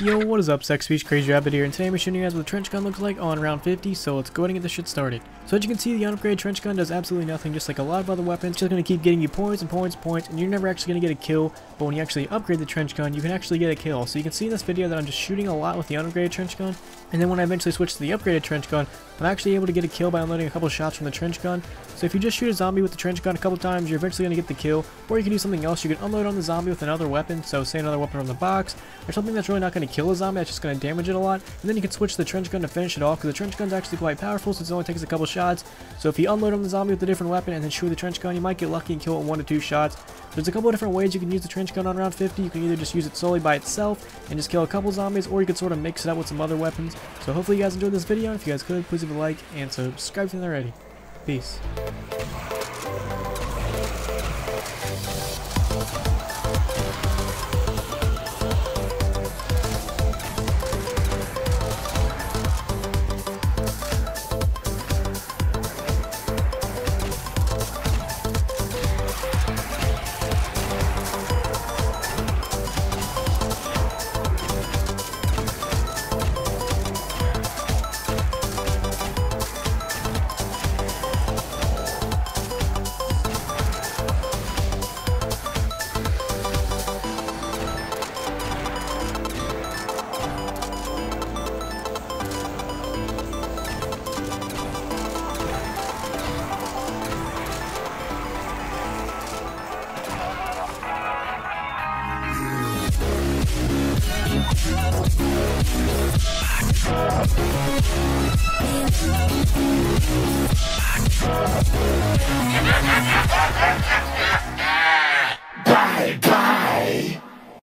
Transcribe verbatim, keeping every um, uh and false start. Yo, what is up, Sex Speech, KrazyRabb one t here, and today I'm showing you guys what the Trench Gun looks like on round fifty, so let's go ahead and get this shit started. So as you can see, the unupgraded Trench Gun does absolutely nothing, just like a lot of other weapons, just gonna keep getting you points and points and points, and you're never actually gonna get a kill, but when you actually upgrade the Trench Gun, you can actually get a kill. So you can see in this video that I'm just shooting a lot with the unupgraded Trench Gun, and then when I eventually switch to the upgraded Trench Gun, I'm actually able to get a kill by unloading a couple shots from the Trench Gun. So if you just shoot a zombie with the Trench Gun a couple times, you're eventually gonna get the kill, or you can do something else. You can unload on the zombie with another weapon, so say another weapon on the box, or something that's really not gonna kill a zombie, that's just going to damage it a lot, and then you can switch the Trench Gun to finish it off, because the Trench Gun's actually quite powerful since it only takes a couple shots. So if you unload on the zombie with a different weapon and then shoot with the Trench Gun, you might get lucky and kill it in one to two shots. There's a couple of different ways you can use the Trench Gun on round fifty. You can either just use it solely by itself and just kill a couple zombies, or you can sort of mix it up with some other weapons. So hopefully you guys enjoyed this video. If you guys could, please leave a like and subscribe if you're not already. Peace.